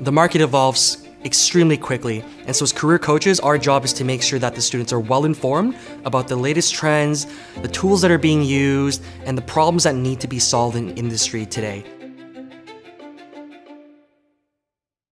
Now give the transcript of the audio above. The market evolves extremely quickly, and so as career coaches, our job is to make sure that the students are well informed about the latest trends, the tools that are being used, and the problems that need to be solved in industry today.